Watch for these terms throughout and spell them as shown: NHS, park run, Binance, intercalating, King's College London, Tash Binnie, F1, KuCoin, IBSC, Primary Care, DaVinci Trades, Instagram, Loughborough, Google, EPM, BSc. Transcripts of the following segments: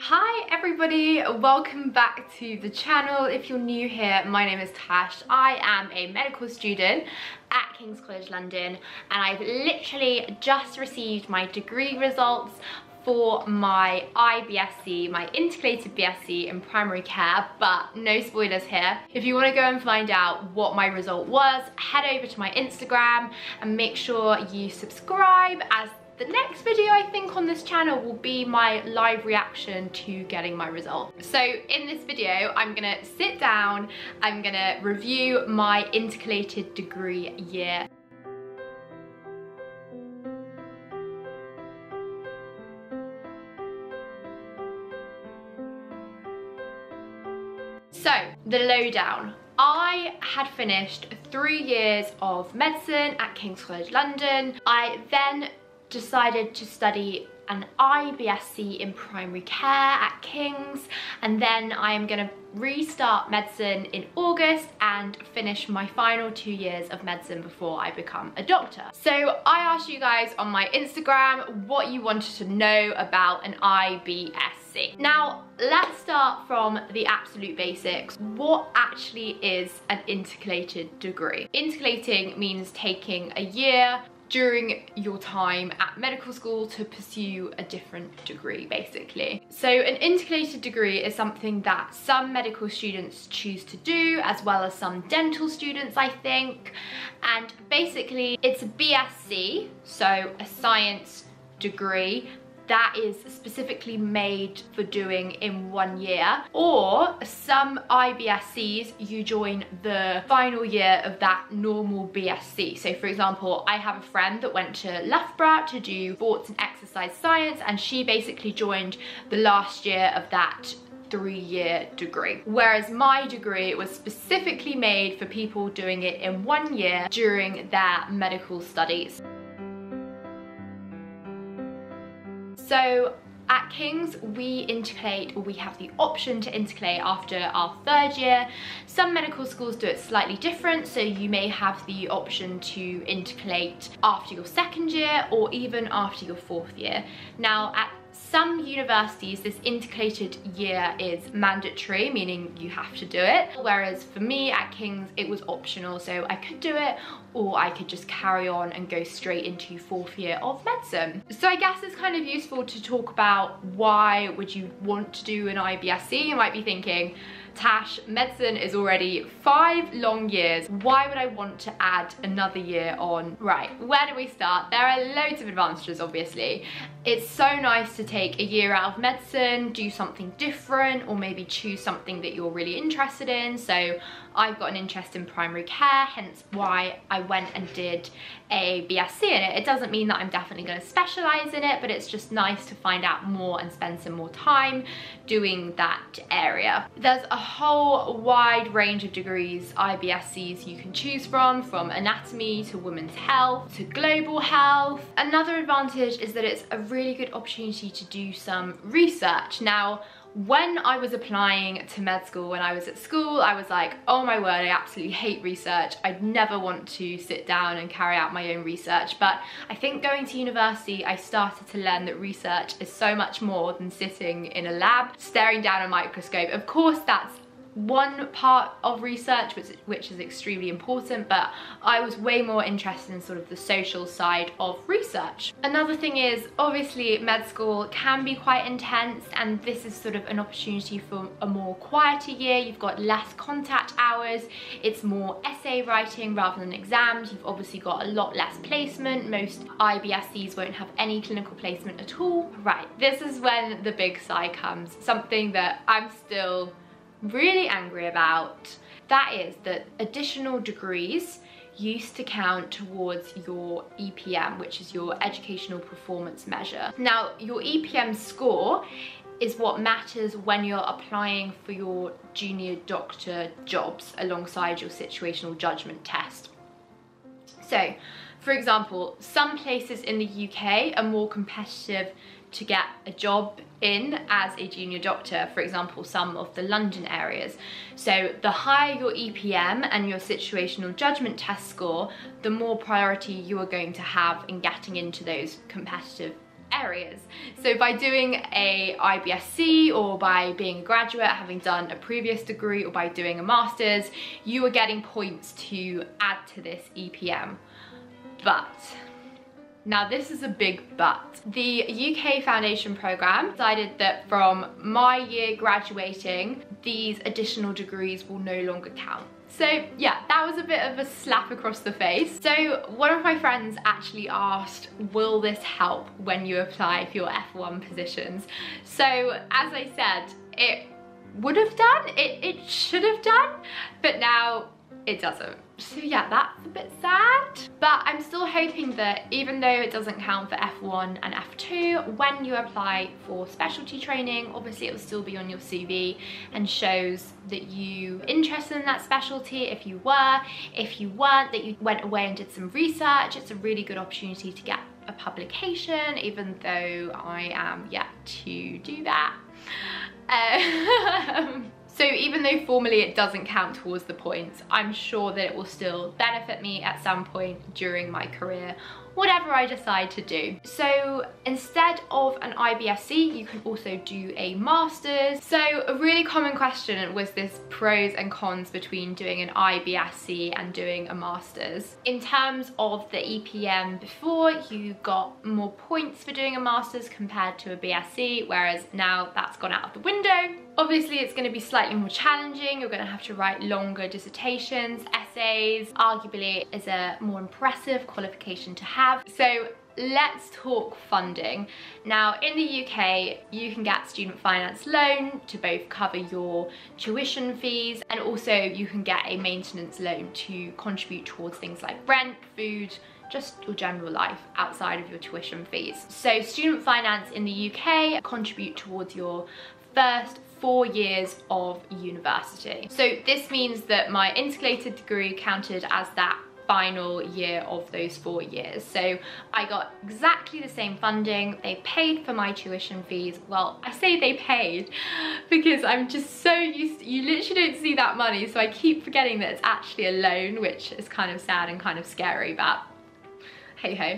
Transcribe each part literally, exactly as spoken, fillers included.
Hi everybody, welcome back to the channel. If you're new here, my name is Tash. I am a medical student at King's College London, and I've literally just received my degree results for my I B S C, my integrated B S c in primary care, but no spoilers here. If you want to go and find out what my result was, head over to my Instagram and make sure you subscribe, as the next video I think on this channel will be my live reaction to getting my result. So in this video, I'm gonna sit down, I'm gonna review my integrated degree year. So, the lowdown. I had finished three years of medicine at King's College London. I then decided to study an I B S C in primary care at King's, and then I am going to restart medicine in August and finish my final two years of medicine before I become a doctor. So I asked you guys on my Instagram what you wanted to know about an I B S C. Now let's start from the absolute basics. What actually is an integrated degree? Integrating means taking a year during your time at medical school to pursue a different degree, basically. So an integrated degree is something that some medical students choose to do, as well as some dental students, I think. And basically it's a B S c, so a science degree, that is specifically made for doing in one year. Or some I B S Cs, you join the final year of that normal B S c. So for example, I have a friend that went to Loughborough to do sports and exercise science, and she basically joined the last year of that three-year degree. Whereas my degree was specifically made for people doing it in one year during their medical studies. So at King's, we integrate, or we have the option to integrate after our third year. Some medical schools do it slightly different, so you may have the option to integrate after your second year or even after your fourth year. Now at some universities, this integrated year is mandatory, meaning you have to do it. Whereas for me at King's, it was optional, so I could do it, or I could just carry on and go straight into fourth year of medicine. So I guess it's kind of useful to talk about why would you want to do an I B S C. You might be thinking, Tash, medicine is already five long years. Why would I want to add another year on? Right, where do we start? There are loads of advantages, obviously. It's so nice to take a year out of medicine, do something different, or maybe choose something that you're really interested in. So I've got an interest in primary care, hence why I went and did a B S c in it. It doesn't mean that I'm definitely going to specialise in it, but it's just nice to find out more and spend some more time doing that area. There's a whole wide range of degrees, I B S Cs, you can choose from, from anatomy to women's health to global health. Another advantage is that it's a really good opportunity to do some research. Now, when I was applying to med school, when I was at school, I was like, oh my word, I absolutely hate research. I'd never want to sit down and carry out my own research. But I think going to university, I started to learn that research is so much more than sitting in a lab, staring down a microscope. Of course, that's one part of research, which, which is extremely important, but I was way more interested in sort of the social side of research. Another thing is, obviously med school can be quite intense, and this is sort of an opportunity for a more quieter year. You've got less contact hours, it's more essay writing rather than exams. You've obviously got a lot less placement. Most I B S Cs won't have any clinical placement at all. Right, this is when the big sigh comes, something that I'm still really angry about. That is that additional degrees used to count towards your E P M, which is your educational performance measure. Now, your E P M score is what matters when you're applying for your junior doctor jobs alongside your situational judgment test. So, for example, some places in the U K are more competitive to get a job in as a junior doctor, for example, some of the London areas. So the higher your E P M and your situational judgment test score, the more priority you are going to have in getting into those competitive areas. So by doing a I B S C or by being a graduate, having done a previous degree, or by doing a master's, you are getting points to add to this E P M. But, now this is a big but. The U K Foundation Programme decided that from my year graduating, these additional degrees will no longer count. So yeah, that was a bit of a slap across the face. So one of my friends actually asked, will this help when you apply for your F one positions? So as I said, it would have done, it, it should have done, but now it doesn't. So yeah, that's a bit sad, but I'm still hoping that even though it doesn't count for F one and F two, when you apply for specialty training, obviously it will still be on your C V and shows that you were interested in that specialty. If you were, if you weren't, that you went away and did some research. It's a really good opportunity to get a publication, even though I am yet to do that. Um, So even though formally it doesn't count towards the points, I'm sure that it will still benefit me at some point during my career, whatever I decide to do. So instead of an I B S C, you can also do a master's. So a really common question was this pros and cons between doing an I B S C and doing a master's. In terms of the E P M before, you got more points for doing a master's compared to a B S C, whereas now that's gone out of the window. Obviously it's going to be slightly more challenging, you're going to have to write longer dissertations, essays, arguably is a more impressive qualification to have. So let's talk funding. Now in the U K you can get student finance loan to both cover your tuition fees, and also you can get a maintenance loan to contribute towards things like rent, food, just your general life outside of your tuition fees. So student finance in the U K contribute towards your first four years of university. So this means that my integrated degree counted as that final year of those four years. So I got exactly the same funding, they paid for my tuition fees. Well, I say they paid because I'm just so used to, you literally don't see that money, so I keep forgetting that it's actually a loan, which is kind of sad and kind of scary, but hey ho.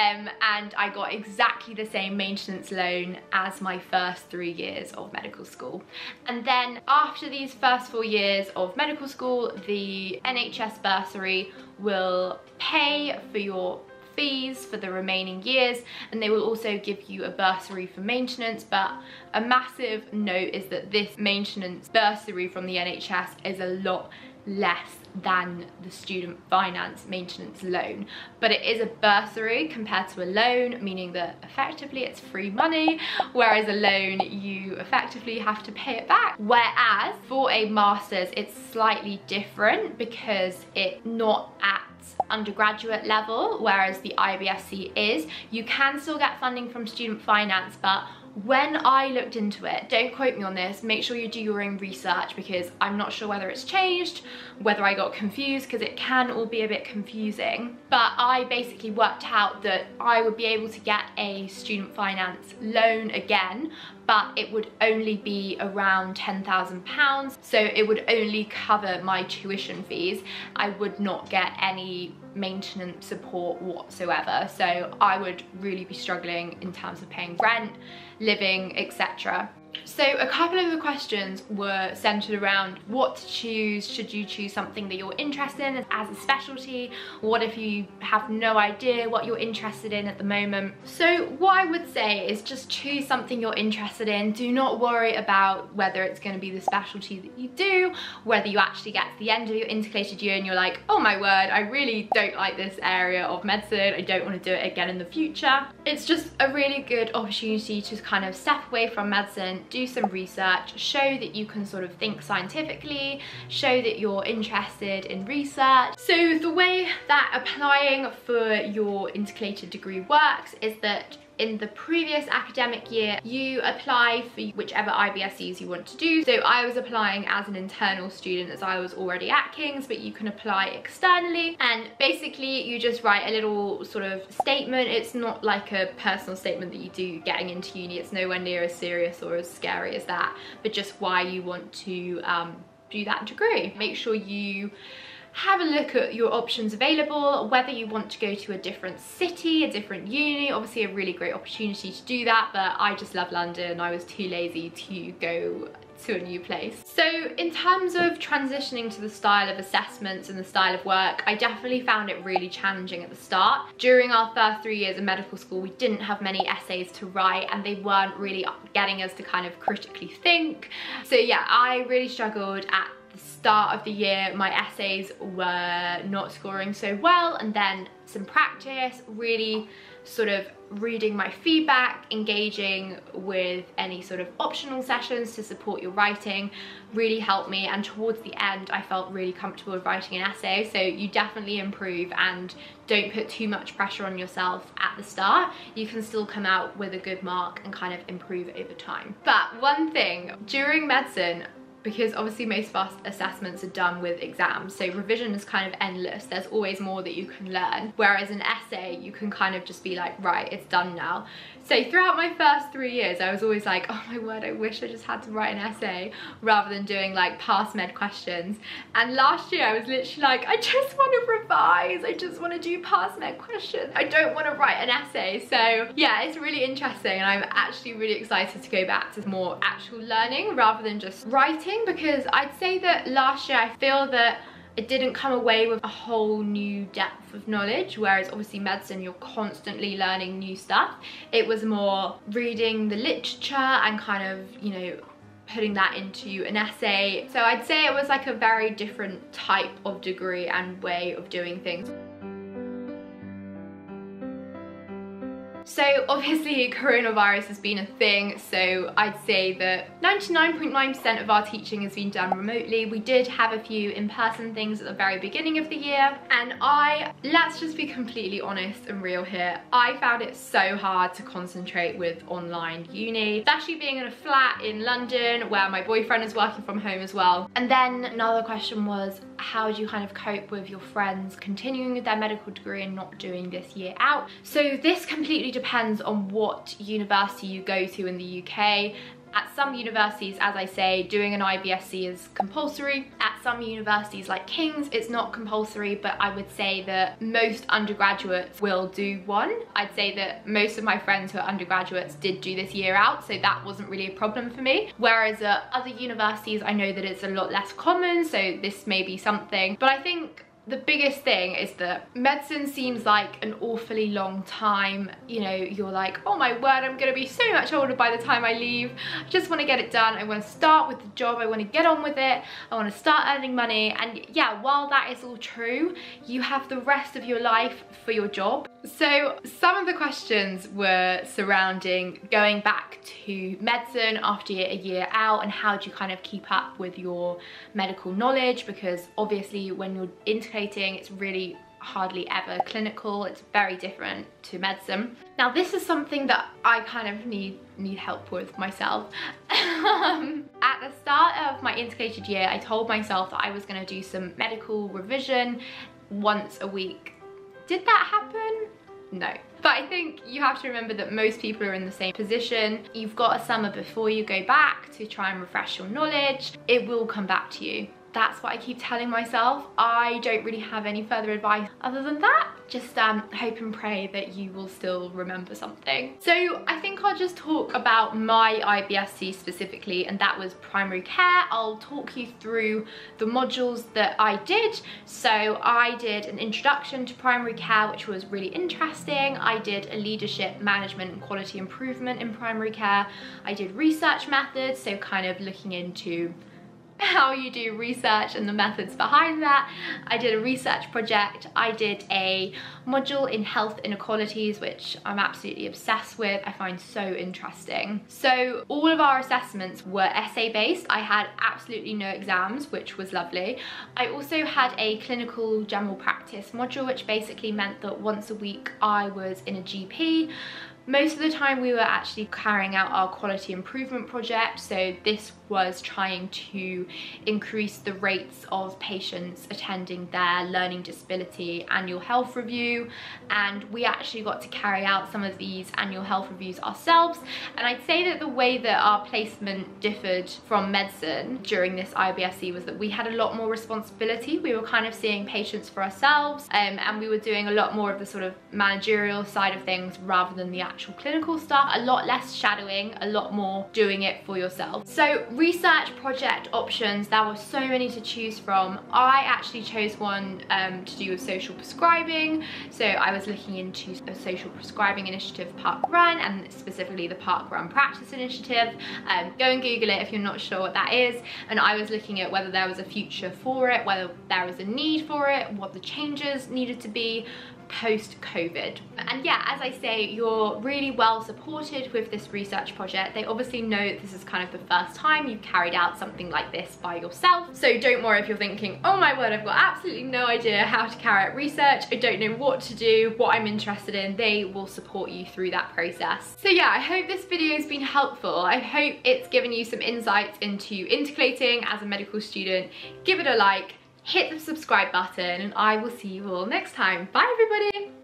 Um, and I got exactly the same maintenance loan as my first three years of medical school. And then after these first four years of medical school, the N H S bursary will pay for your fees for the remaining years, and they will also give you a bursary for maintenance. But a massive note is that this maintenance bursary from the N H S is a lot less than the student finance maintenance loan, but it is a bursary compared to a loan, meaning that effectively it's free money, whereas a loan you effectively have to pay it back. Whereas for a master's it's slightly different because it's not at undergraduate level, whereas the I B S C is. You can still get funding from student finance, but when I looked into it, don't quote me on this, make sure you do your own research because I'm not sure whether it's changed, whether I got confused, because it can all be a bit confusing. But I basically worked out that I would be able to get a student finance loan again, but it would only be around ten thousand pounds, so it would only cover my tuition fees. I would not get any maintenance support whatsoever, so I would really be struggling in terms of paying rent, living, et cetera. So a couple of the questions were centered around what to choose. Should you choose something that you're interested in as a specialty? What if you have no idea what you're interested in at the moment? So what I would say is just choose something you're interested in. Do not worry about whether it's going to be the specialty that you do, whether you actually get to the end of your integrated year and you're like, oh my word, I really don't like this area of medicine, I don't want to do it again in the future. It's just a really good opportunity to kind of step away from medicine, do some research, show that you can sort of think scientifically, show that you're interested in research. So the way that applying for your integrated degree works is that in the previous academic year, you apply for whichever I B S Cs you want to do. So I was applying as an internal student as I was already at King's, but you can apply externally. And basically you just write a little sort of statement. It's not like a personal statement that you do getting into uni. It's nowhere near as serious or as scary as that, but just why you want to um, do that degree. Make sure you have a look at your options available, whether you want to go to a different city, a different uni. Obviously a really great opportunity to do that, but I just love London. I was too lazy to go to a new place. So in terms of transitioning to the style of assessments and the style of work, I definitely found it really challenging at the start. During our first three years of medical school, we didn't have many essays to write and they weren't really getting us to kind of critically think. So yeah, I really struggled at the start of the year. My essays were not scoring so well, and then some practice, really sort of reading my feedback, engaging with any sort of optional sessions to support your writing really helped me, and towards the end I felt really comfortable with writing an essay. So you definitely improve, and don't put too much pressure on yourself at the start. You can still come out with a good mark and kind of improve over time. But one thing during medicine, because obviously most of our assessments are done with exams, so revision is kind of endless. There's always more that you can learn, whereas an essay you can kind of just be like, right, it's done now. So throughout my first three years I was always like, oh my word, I wish I just had to write an essay rather than doing like past med questions. And last year I was literally like, I just want to revise, I just want to do past med questions, I don't want to write an essay. So yeah, it's really interesting, and I'm actually really excited to go back to more actual learning rather than just writing, because I'd say that last year I feel that it didn't come away with a whole new depth of knowledge, whereas obviously medicine you're constantly learning new stuff. It was more reading the literature and kind of, you know, putting that into an essay. So I'd say it was like a very different type of degree and way of doing things. So obviously coronavirus has been a thing, so I'd say that ninety-nine point nine percent of our teaching has been done remotely. We did have a few in-person things at the very beginning of the year, and I, let's just be completely honest and real here, I found it so hard to concentrate with online uni, especially being in a flat in London where my boyfriend is working from home as well. And then another question was, how do you kind of cope with your friends continuing with their medical degree and not doing this year out? So this completely depends on what university you go to in the U K. At some universities, as I say, doing an I B S C is compulsory. At some universities like King's, it's not compulsory, but I would say that most undergraduates will do one. I'd say that most of my friends who are undergraduates did do this year out, so that wasn't really a problem for me. Whereas at other universities, I know that it's a lot less common, so this may be something. But I think the biggest thing is that medicine seems like an awfully long time. You know, you're like, oh my word, I'm gonna be so much older by the time I leave. I just want to get it done. I want to start with the job. I want to get on with it. I want to start earning money. And yeah, while that is all true, you have the rest of your life for your job. So some of the questions were surrounding going back to medicine after a year out, and how do you kind of keep up with your medical knowledge, because obviously when you're integrating it's really hardly ever clinical, it's very different to medicine. Now this is something that I kind of need need help with myself. At the start of my integrated year I told myself that I was going to do some medical revision once a week. Did that happen? No. But I think you have to remember that most people are in the same position. You've got a summer before you go back to try and refresh your knowledge. It will come back to you. That's what I keep telling myself. I don't really have any further advice other than that. Just um, hope and pray that you will still remember something. So I think I'll just talk about my I B S C specifically, and that was primary care. I'll talk you through the modules that I did. So I did an introduction to primary care, which was really interesting. I did a leadership, management and quality improvement in primary care. I did research methods, so kind of looking into how you do research and the methods behind that. I did a research project. I did a module in health inequalities, which I'm absolutely obsessed with. I find so interesting. So all of our assessments were essay based. I had absolutely no exams, which was lovely. I also had a clinical general practice module, which basically meant that once a week I was in a G P Most of the time we were actually carrying out our quality improvement project, so this was trying to increase the rates of patients attending their learning disability annual health review, and we actually got to carry out some of these annual health reviews ourselves. And I'd say that the way that our placement differed from medicine during this I B S C was that we had a lot more responsibility. We were kind of seeing patients for ourselves, um, and we were doing a lot more of the sort of managerial side of things rather than the actual clinical stuff. A lot less shadowing, a lot more doing it for yourself. So research project options, there were so many to choose from. I actually chose one um, to do with social prescribing. So I was looking into a social prescribing initiative, Park Run, and specifically the Park Run Practice Initiative. Um, go and Google it if you're not sure what that is. And I was looking at whether there was a future for it, whether there was a need for it, what the changes needed to be post-COVID. And yeah, as I say, you're really well supported with this research project. They obviously know this is kind of the first time you've carried out something like this by yourself. So don't worry if you're thinking, oh my word, I've got absolutely no idea how to carry out research. I don't know what to do, what I'm interested in. They will support you through that process. So yeah, I hope this video has been helpful. I hope it's given you some insights into intercalating as a medical student. Give it a like. Hit the subscribe button, and I will see you all next time. Bye everybody!